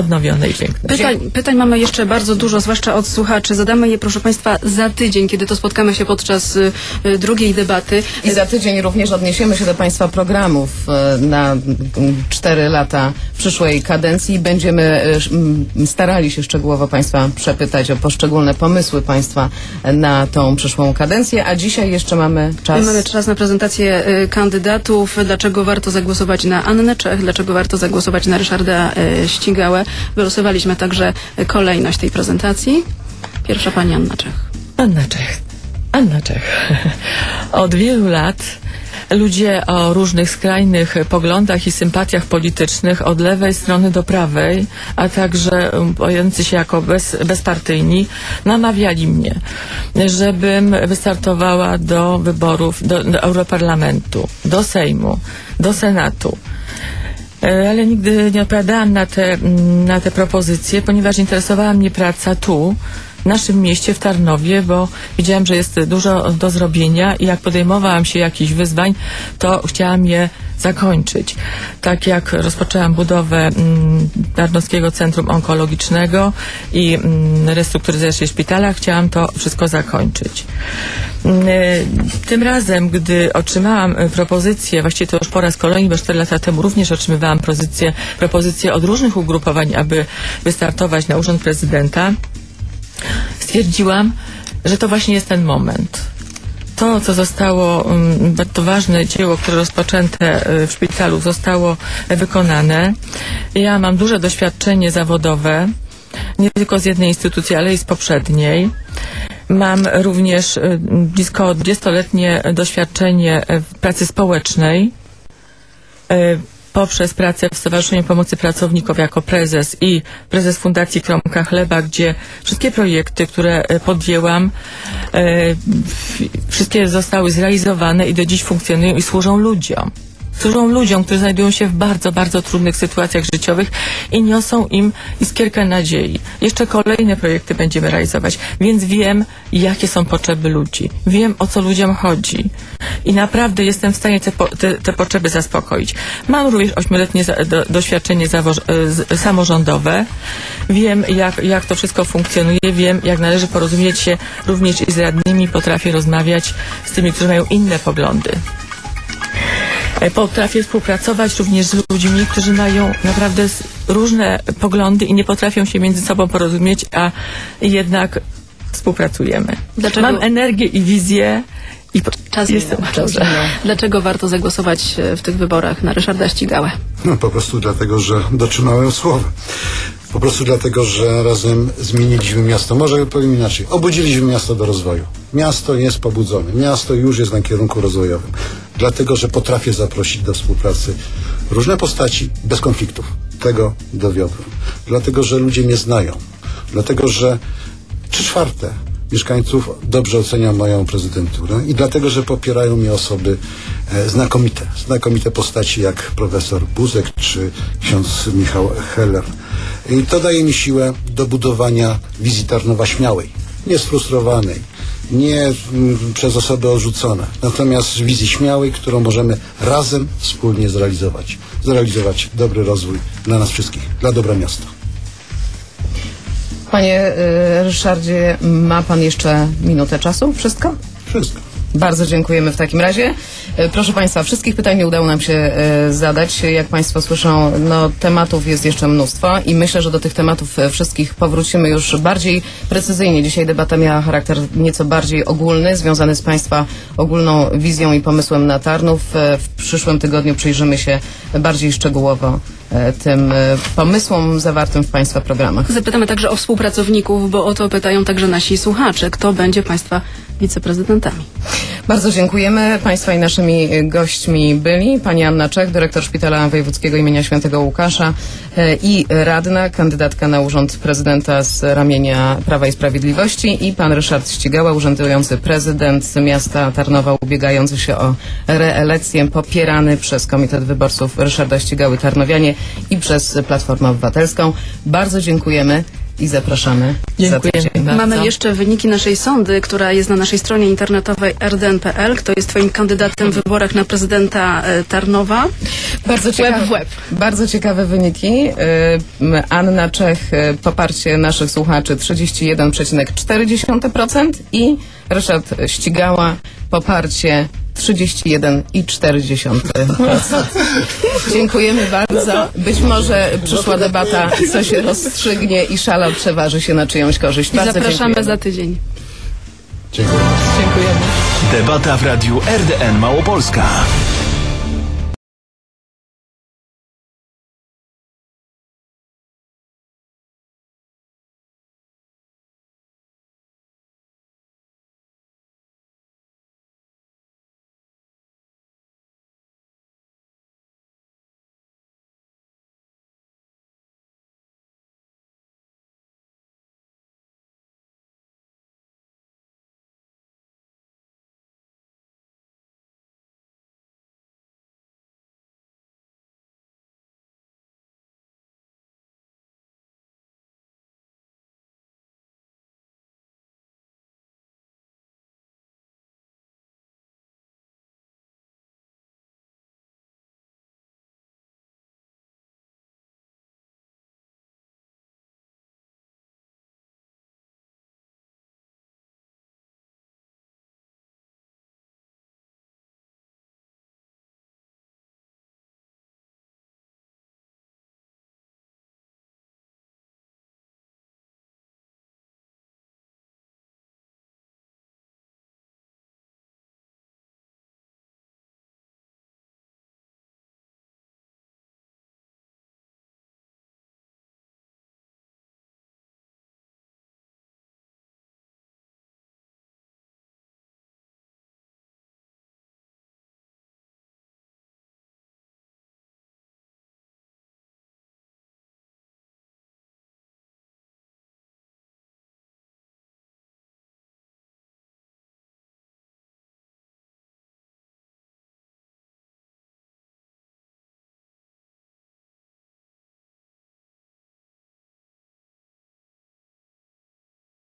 odnowione i piękne. Pytań mamy jeszcze bardzo dużo, zwłaszcza od słuchaczy. Zadamy je, proszę Państwa, za tydzień, kiedy to spotkamy się podczas drugiej debaty. I za tydzień również odniesiemy się do Państwa programów na 4 lata przyszłej kadencji. Będziemy starali się szczegółowo Państwa przepytać o poszczególne pomysły Państwa na tą przyszłą kadencję, a dzisiaj jeszcze mamy czas. Mamy czas na prezentację kandydatów, dlaczego warto zagłosować na Annę Czech, dlaczego warto zagłosować na Ryszarda Ścigałę. Wylosowaliśmy także kolejność tej prezentacji. Pierwsza pani Anna Czech. Anna Czech. Anna Czech. Od wielu lat ludzie o różnych skrajnych poglądach i sympatiach politycznych od lewej strony do prawej, a także bojący się jako bezpartyjni, namawiali mnie, żebym wystartowała do wyborów do Europarlamentu, do Sejmu, do Senatu. Ale nigdy nie odpowiadałam na te propozycje, ponieważ interesowała mnie praca tu, w naszym mieście, w Tarnowie, bo widziałam, że jest dużo do zrobienia i jak podejmowałam się jakichś wyzwań, to chciałam je zakończyć. Tak jak rozpoczęłam budowę Tarnowskiego Centrum Onkologicznego i restrukturyzację szpitala, chciałam to wszystko zakończyć. Tym razem, gdy otrzymałam propozycję, właściwie to już po raz kolejny, bo 4 lata temu również otrzymywałam propozycje od różnych ugrupowań, aby wystartować na urząd prezydenta, stwierdziłam, że to właśnie jest ten moment. To, co zostało, bardzo ważne dzieło, które rozpoczęte w szpitalu, zostało wykonane. Ja mam duże doświadczenie zawodowe, nie tylko z jednej instytucji, ale i z poprzedniej. Mam również blisko 20-letnie doświadczenie w pracy społecznej, poprzez pracę w Stowarzyszeniu Pomocy Pracowników jako prezes i prezes Fundacji Kromka Chleba, gdzie wszystkie projekty, które podjęłam, wszystkie zostały zrealizowane i do dziś funkcjonują i służą ludziom. Służą ludziom, którzy znajdują się w bardzo, bardzo trudnych sytuacjach życiowych i niosą im iskierkę nadziei. Jeszcze kolejne projekty będziemy realizować, więc wiem, jakie są potrzeby ludzi. Wiem, o co ludziom chodzi. I naprawdę jestem w stanie te potrzeby zaspokoić. Mam również 8-letnie doświadczenie samorządowe. Wiem, jak to wszystko funkcjonuje. Wiem, jak należy porozumieć się również i z radnymi. Potrafię rozmawiać z tymi, którzy mają inne poglądy. Potrafię współpracować również z ludźmi, którzy mają naprawdę różne poglądy i nie potrafią się między sobą porozumieć, a jednak współpracujemy. Dlaczego? Mam energię i wizję. I czas. Dlaczego warto zagłosować w tych wyborach na Ryszarda Ścigałę? No, po prostu dlatego, że dotrzymałem słowa. Po prostu dlatego, że razem zmieniliśmy miasto. Może powiem inaczej. Obudziliśmy miasto do rozwoju. Miasto jest pobudzone. Miasto już jest na kierunku rozwojowym. Dlatego, że potrafię zaprosić do współpracy różne postaci bez konfliktów. Tego dowiodłem. Dlatego, że ludzie mnie znają. Dlatego, że 3/4 mieszkańców dobrze ocenia moją prezydenturę i dlatego, że popierają mnie osoby znakomite. Znakomite postaci jak profesor Buzek czy ksiądz Michał Heller. I to daje mi siłę do budowania wizji Tarnowa śmiałej, niesfrustrowanej, nie przez osoby odrzucone. Natomiast wizji śmiałej, którą możemy razem, wspólnie zrealizować. Zrealizować dobry rozwój dla nas wszystkich, dla dobra miasta. Panie Ryszardzie, ma Pan jeszcze minutę czasu? Wszystko? Wszystko. Bardzo dziękujemy w takim razie. Proszę Państwa, wszystkich pytań nie udało nam się zadać. Jak Państwo słyszą, no, tematów jest jeszcze mnóstwo i myślę, że do tych tematów wszystkich powrócimy już bardziej precyzyjnie. Dzisiaj debata miała charakter nieco bardziej ogólny, związany z Państwa ogólną wizją i pomysłem na Tarnów. W przyszłym tygodniu przyjrzymy się bardziej szczegółowo tym pomysłom zawartym w Państwa programach. Zapytamy także o współpracowników, bo o to pytają także nasi słuchacze. Kto będzie Państwa wiceprezydentami? Bardzo dziękujemy. Państwa i naszymi gośćmi byli pani Anna Czech, dyrektor Szpitala Wojewódzkiego im. Świętego Łukasza i radna, kandydatka na urząd prezydenta z ramienia Prawa i Sprawiedliwości, i pan Ryszard Ścigała, urzędujący prezydent miasta Tarnowa, ubiegający się o reelekcję, popierany przez Komitet Wyborców Ryszarda Ścigały Tarnowianie i przez Platformę Obywatelską. Bardzo dziękujemy. i zapraszamy. Dziękuję. Mamy jeszcze wyniki naszej sondy, która jest na naszej stronie internetowej rdn.pl. Kto jest twoim kandydatem w wyborach na prezydenta Tarnowa? Bardzo ciekawe wyniki. Anna Czech, poparcie naszych słuchaczy 31,4% i Ryszard Ścigała, poparcie 31,4%. Dziękujemy bardzo. Być może przyszła debata coś rozstrzygnie i szala przeważy się na czyjąś korzyść. Bardzo zapraszamy za tydzień. Dziękuję. Dziękujemy. Debata w Radiu RDN Małopolska.